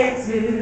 exit.